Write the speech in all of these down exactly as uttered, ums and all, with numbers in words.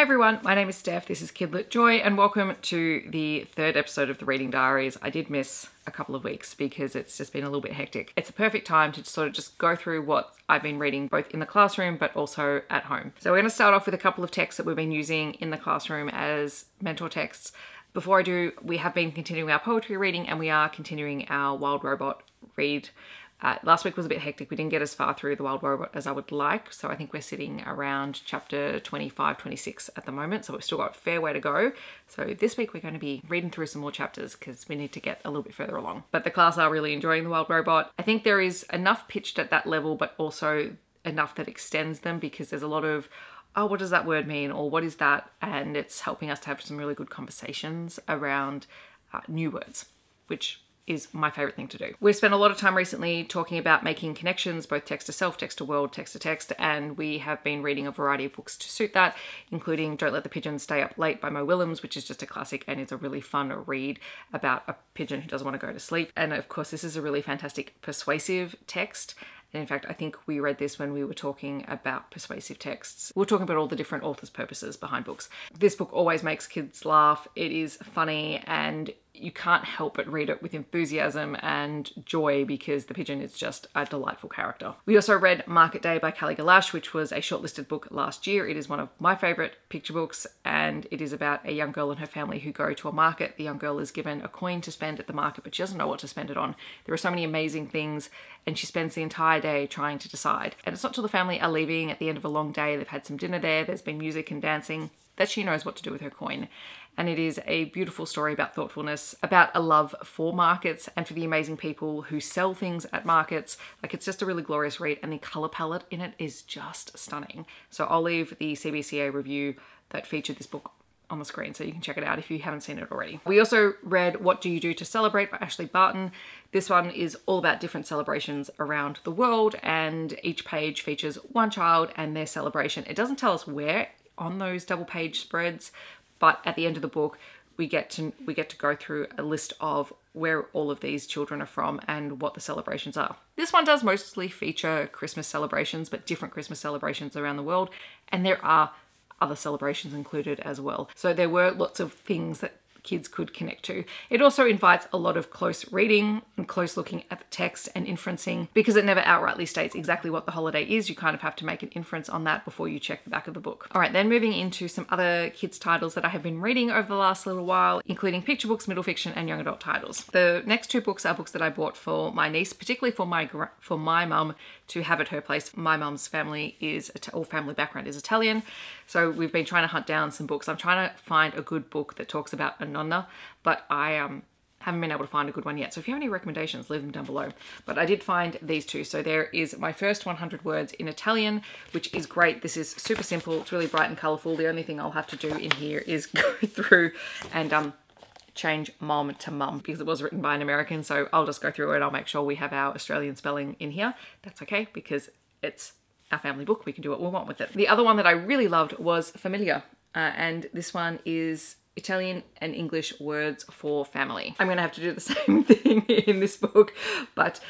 Hi everyone, my name is Steph, this is Kid Lit Joy, and welcome to the third episode of The Reading Diaries. I did miss a couple of weeks because it's just been a little bit hectic. It's a perfect time to sort of just go through what I've been reading both in the classroom but also at home. So we're going to start off with a couple of texts that we've been using in the classroom as mentor texts. Before I do, we have been continuing our poetry reading and we are continuing our Wild Robot read. Uh, last week was a bit hectic. We didn't get as far through The Wild Robot as I would like. So I think we're sitting around chapter twenty-five, twenty-six at the moment. So we've still got a fair way to go. So this week we're going to be reading through some more chapters because we need to get a little bit further along. But the class are really enjoying The Wild Robot. I think there is enough pitched at that level, but also enough that extends them because there's a lot of, oh, what does that word mean? Or what is that? And it's helping us to have some really good conversations around uh, new words, which is my favorite thing to do. We've spent a lot of time recently talking about making connections, both text to self, text to world, text to text, and we have been reading a variety of books to suit that, including Don't Let the Pigeon Stay Up Late by Mo Willems, which is just a classic and is a really fun read about a pigeon who doesn't want to go to sleep. And of course, this is a really fantastic persuasive text. And in fact, I think we read this when we were talking about persuasive texts. We were talking about all the different authors' purposes behind books. This book always makes kids laugh. It is funny and you can't help but read it with enthusiasm and joy because the pigeon is just a delightful character. We also read Market Day by Carrie Gallasch, which was a shortlisted book last year. It is one of my favorite picture books, and it is about a young girl and her family who go to a market. The young girl is given a coin to spend at the market, but she doesn't know what to spend it on. There are so many amazing things, and she spends the entire day trying to decide. And it's not till the family are leaving at the end of a long day, they've had some dinner there, there's been music and dancing, that she knows what to do with her coin. And it is a beautiful story about thoughtfulness, about a love for markets and for the amazing people who sell things at markets. Like, it's just a really glorious read, and the color palette in it is just stunning. So I'll leave the C B C A review that featured this book on the screen so you can check it out if you haven't seen it already. We also read What Do You Do to Celebrate by Ashleigh Barton. This one is all about different celebrations around the world, and each page features one child and their celebration. It doesn't tell us where on those double page spreads, but at the end of the book, we get to we get to go through a list of where all of these children are from and what the celebrations are. This one does mostly feature Christmas celebrations, but different Christmas celebrations around the world, and there are other celebrations included as well. So there were lots of things that kids could connect to. It also invites a lot of close reading and close looking at the text and inferencing, because it never outrightly states exactly what the holiday is. You kind of have to make an inference on that before you check the back of the book. All right, then moving into some other kids titles that I have been reading over the last little while, including picture books, middle fiction, and young adult titles. The next two books are books that I bought for my niece, particularly for my for my mum to have at her place. My mum's family is, all family background is Italian. So we've been trying to hunt down some books. I'm trying to find a good book that talks about nonna, but I um, haven't been able to find a good one yet. So if you have any recommendations, leave them down below. But I did find these two. So there is my first one hundred words in Italian, which is great. This is super simple. It's really bright and colorful. The only thing I'll have to do in here is go through and um, change mom to mum, because it was written by an American. So I'll just go through it. I'll make sure we have our Australian spelling in here. That's okay, because it's our family book. We can do what we want with it. The other one that I really loved was Famiglia. Uh, and this one is Italian and English words for family. I'm gonna have to do the same thing in this book, but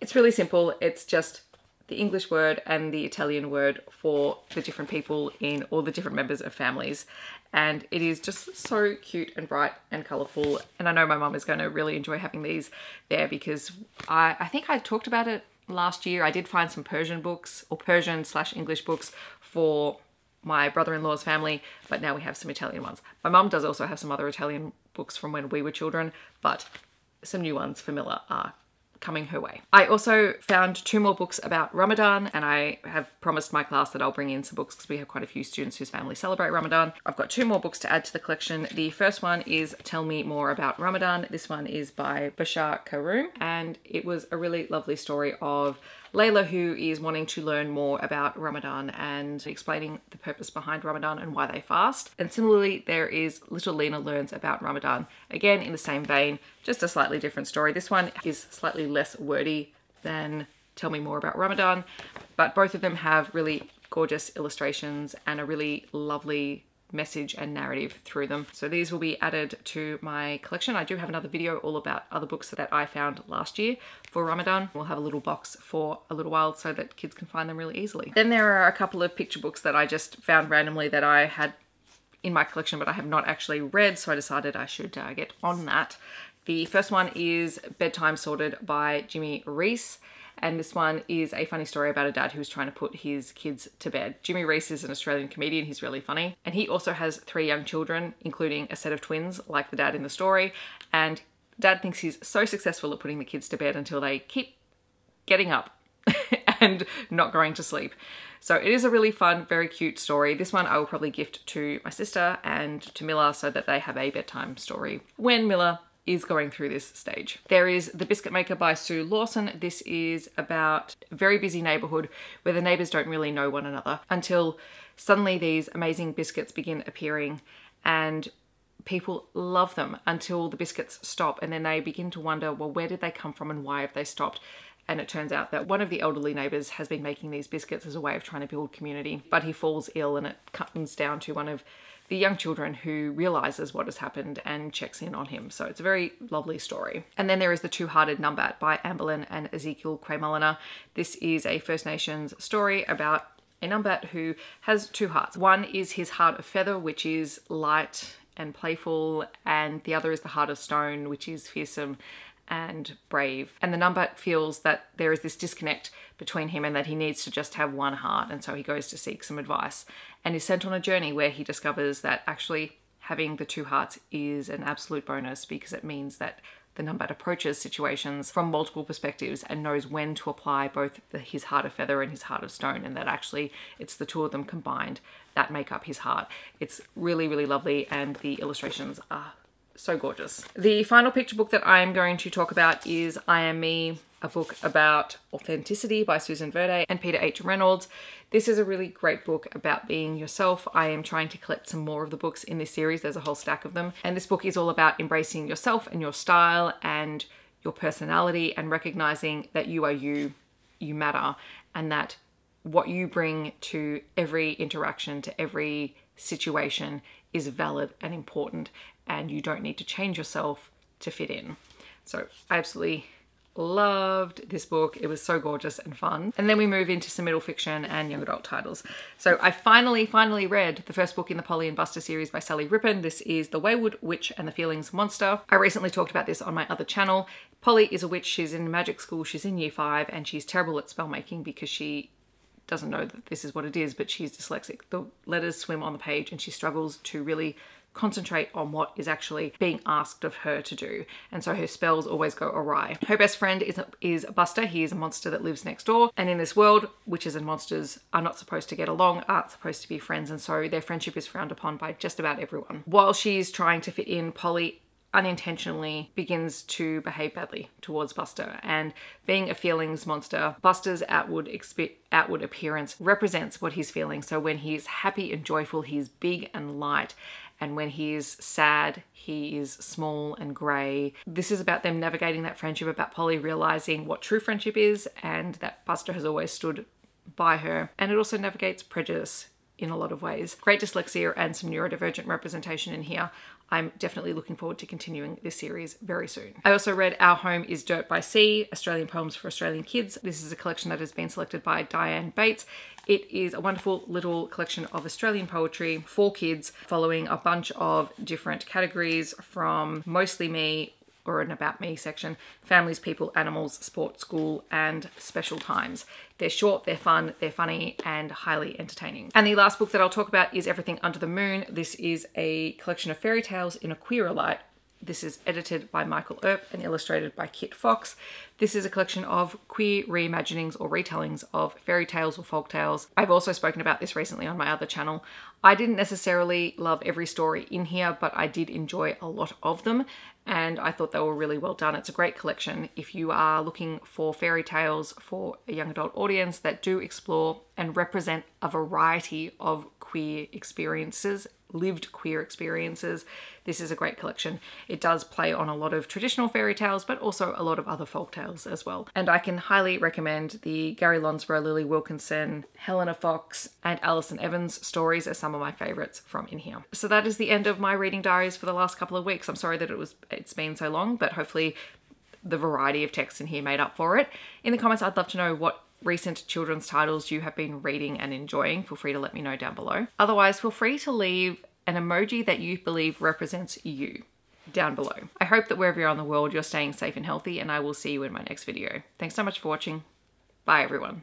it's really simple. It's just the English word and the Italian word for the different people in all the different members of families. And it is just so cute and bright and colorful. And I know my mom is gonna really enjoy having these there, because I, I think I talked about it last year. I did find some Persian books, or Persian slash English books, for my brother-in-law's family, but now we have some Italian ones. My mum does also have some other Italian books from when we were children, but some new ones for Miller are coming her way. I also found two more books about Ramadan, and I have promised my class that I'll bring in some books because we have quite a few students whose families celebrate Ramadan. I've got two more books to add to the collection. The first one is Tell Me More About Ramadan. This one is by Bachar Karroum, and it was a really lovely story of Layla, who is wanting to learn more about Ramadan and explaining the purpose behind Ramadan and why they fast. And similarly, there is Little Lena Learns About Ramadan. Again, in the same vein, just a slightly different story. This one is slightly less wordy than Tell Me More About Ramadan, but both of them have really gorgeous illustrations and a really lovely message and narrative through them. So these will be added to my collection. I do have another video all about other books that I found last year for Ramadan. We'll have a little box for a little while so that kids can find them really easily. Then there are a couple of picture books that I just found randomly that I had in my collection, but I have not actually read, so I decided I should uh, get on that. The first one is Bedtime Sorted by Jimmy Rees, and this one is a funny story about a dad who's trying to put his kids to bed. Jimmy Rees is an Australian comedian, he's really funny, and he also has three young children, including a set of twins, like the dad in the story, and dad thinks he's so successful at putting the kids to bed until they keep getting up and not going to sleep. So it is a really fun, very cute story. This one I will probably gift to my sister and to Miller so that they have a bedtime story when Miller is going through this stage. There is The Biscuit Maker by Sue Lawson. This is about a very busy neighborhood where the neighbors don't really know one another until suddenly these amazing biscuits begin appearing, and people love them until the biscuits stop, and then they begin to wonder, well, where did they come from and why have they stopped? And it turns out that one of the elderly neighbors has been making these biscuits as a way of trying to build community, but he falls ill, and it comes down to one of the young children who realizes what has happened and checks in on him. So it's a very lovely story. And then there is The Two-Hearted Numbat by Ambelin and Ezekel Kwaymullina. This is a First Nations story about a numbat who has two hearts. One is his heart of feather, which is light and playful, and the other is the heart of stone, which is fearsome and brave. And the numbat feels that there is this disconnect between him and that he needs to just have one heart, and so he goes to seek some advice and is sent on a journey where he discovers that actually having the two hearts is an absolute bonus, because it means that the numbat approaches situations from multiple perspectives and knows when to apply both the, his heart of feather and his heart of stone, and that actually it's the two of them combined that make up his heart. It's really, really lovely, and the illustrations are so gorgeous. The final picture book that I am going to talk about is I Am Me, a book about authenticity by Susan Verde and Peter H. Reynolds. This is a really great book about being yourself. I am trying to collect some more of the books in this series. There's a whole stack of them. And this book is all about embracing yourself and your style and your personality, and recognizing that you are you, you matter, and that what you bring to every interaction, to every situation, is valid and important, and you don't need to change yourself to fit in. So I absolutely loved this book. It was so gorgeous and fun. And then we move into some middle fiction and young adult titles. So I finally, finally read the first book in the Polly and Buster series by Sally Rippon. This is The Wayward Witch and the Feelings Monster. I recently talked about this on my other channel. Polly is a witch. She's in magic school. She's in year five, and she's terrible at spell making because she doesn't know that this is what it is, but she's dyslexic. The letters swim on the page, and she struggles to really concentrate on what is actually being asked of her to do, and so her spells always go awry. Her best friend is, is Buster. He is a monster that lives next door, and in this world, witches and monsters are not supposed to get along, aren't supposed to be friends, and so their friendship is frowned upon by just about everyone. While she's trying to fit in, Polly unintentionally begins to behave badly towards Buster, and being a feelings monster, Buster's outward outward appearance represents what he's feeling. So when he is happy and joyful, he is big and light, and when he is sad, he is small and grey. This is about them navigating that friendship, about Polly realising what true friendship is, and that Buster has always stood by her. And it also navigates prejudice in a lot of ways. Great dyslexia and some neurodivergent representation in here. I'm definitely looking forward to continuing this series very soon. I also read Our Home is Dirt by Sea, Australian Poems for Australian Kids. This is a collection that has been selected by Dianne Bates. It is a wonderful little collection of Australian poetry for kids, following a bunch of different categories from mostly me, or an about me section, families, people, animals, sport, school, and special times. They're short, they're fun, they're funny, and highly entertaining. And the last book that I'll talk about is Everything Under the Moon. This is a collection of fairy tales in a queerer light. This is edited by Michael Earp and illustrated by Kit Fox. This is a collection of queer reimaginings or retellings of fairy tales or folk tales. I've also spoken about this recently on my other channel. I didn't necessarily love every story in here, but I did enjoy a lot of them, and I thought they were really well done. It's a great collection if you are looking for fairy tales for a young adult audience that do explore and represent a variety of queer experiences, lived queer experiences. This is a great collection. It does play on a lot of traditional fairy tales, but also a lot of other folk tales as well. And I can highly recommend the Gary Lonsborough, Lily Wilkinson, Helena Fox, and Alison Evans stories are some of my favorites from in here. So that is the end of my reading diaries for the last couple of weeks. I'm sorry that it was, it's been so long, but hopefully the variety of texts in here made up for it. In the comments, I'd love to know what recent children's titles you have been reading and enjoying. Feel free to let me know down below. Otherwise, feel free to leave an emoji that you believe represents you down below. I hope that wherever you are in the world, you're staying safe and healthy, and I will see you in my next video. Thanks so much for watching. Bye everyone.